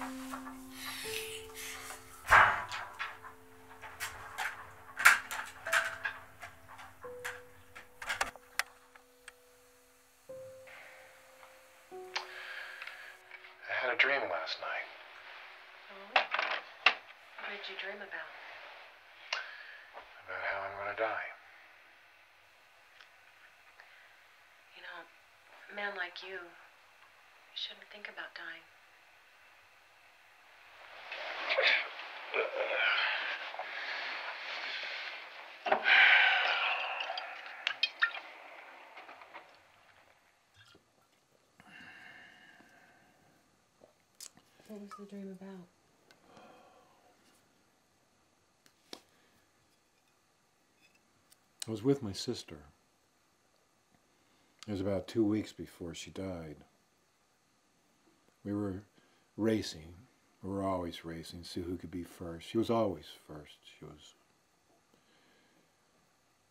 I had a dream last night. Oh? What did you dream about? About how I'm going to die. You know, a man like you shouldn't think about dying. What was the dream about? I was with my sister. It was about 2 weeks before she died. We were racing. We were always racing, see who could be first. She was always first.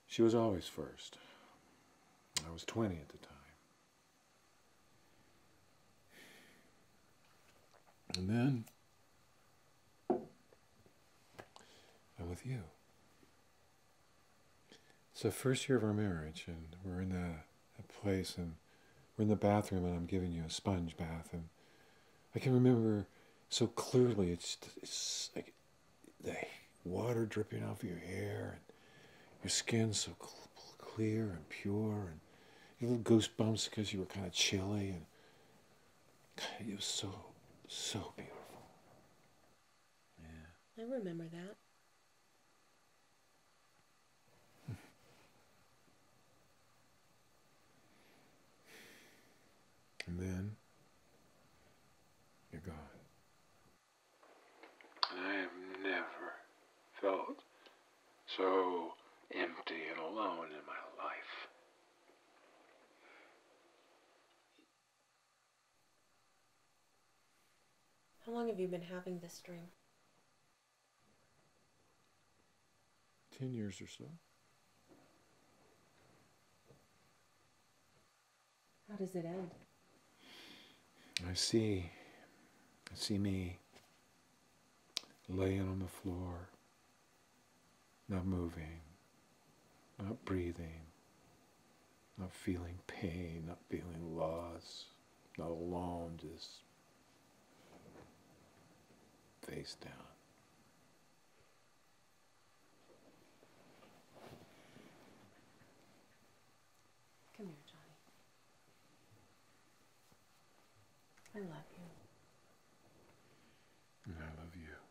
She was always first. I was 20 at the time. And then I'm with you. It's the first year of our marriage, and we're in a place, and we're in the bathroom, and I'm giving you a sponge bath, and I can remember so clearly. It's like the water dripping off your hair, and your skin's so clear and pure, and you little goosebumps because you were kind of chilly, and God, it was so beautiful. Yeah. I remember that. And then you're gone. I have never felt so empty and alone in my life. How long have you been having this dream? 10 years or so. How does it end? I see me laying on the floor, not moving, not breathing, not feeling pain, not feeling loss, not alone, just face down. Come here, Johnny. I love you. And I love you.